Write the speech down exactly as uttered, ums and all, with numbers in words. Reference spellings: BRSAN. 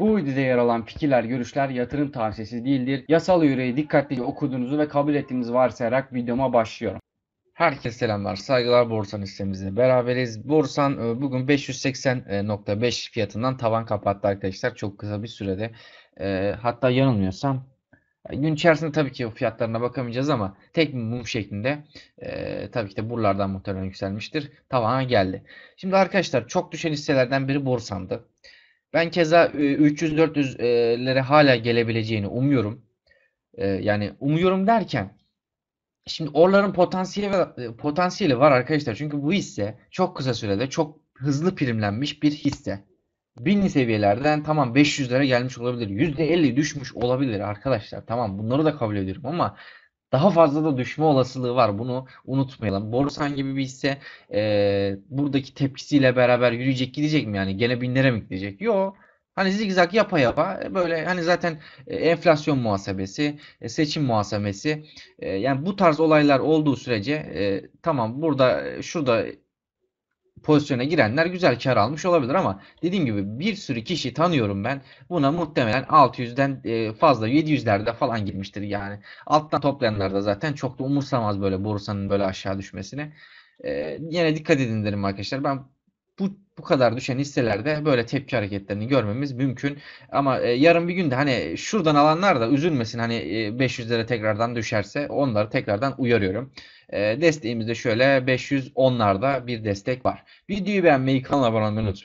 Bu videoda yer alan fikirler, görüşler yatırım tavsiyesi değildir. Yasal yöreyi dikkatlice okuduğunuzu ve kabul ettiğinizi varsayarak videoma başlıyorum. Herkese selamlar, saygılar. Borsan listemizle beraberiz. Borsan bugün beş yüz seksen nokta beş fiyatından tavan kapattı arkadaşlar. Çok kısa bir sürede. Hatta yanılmıyorsam gün içerisinde tabii ki fiyatlarına bakamayacağız ama tek bir mum şeklinde e, tabii ki de buralardan muhtemelen yükselmiştir. Tavana geldi. Şimdi arkadaşlar çok düşen hisselerden biri Borsan'dı. Ben keza üç yüz dört yüzlere hala gelebileceğini umuyorum. E, yani umuyorum derken şimdi oraların potansiyeli, potansiyeli var arkadaşlar. Çünkü bu hisse çok kısa sürede çok hızlı primlenmiş bir hisse. binli seviyelerden tamam beş yüzlere gelmiş olabilir. yüzde elli düşmüş olabilir arkadaşlar. Tamam, bunları da kabul ediyorum ama daha fazla da düşme olasılığı var. Bunu unutmayalım. Borsan gibi bir hisse e, buradaki tepkisiyle beraber yürüyecek gidecek mi? Yani gene binlere mi gidecek? Yok. Hani zigzag yapa yapa böyle hani zaten enflasyon muhasebesi, seçim muhasebesi, e, yani bu tarz olaylar olduğu sürece e, tamam burada şurada pozisyona girenler güzel kar almış olabilir ama dediğim gibi bir sürü kişi tanıyorum ben. Buna muhtemelen altı yüzden fazla yedi yüzlerde falan girmiştir yani. Alttan toplayanlar da zaten çok da umursamaz böyle borsanın böyle aşağı düşmesine. Ee, yine dikkat edin derim arkadaşlar. Ben bu bu kadar düşen hisselerde böyle tepki hareketlerini görmemiz mümkün. Ama e, yarın bir günde hani şuradan alanlar da üzülmesin. Hani e, beş yüzlere tekrardan düşerse onları tekrardan uyarıyorum. E, desteğimizde şöyle beş yüz onlarda bir destek var. Videoyu beğenmeyi, kanala abone olmayı unutmayın.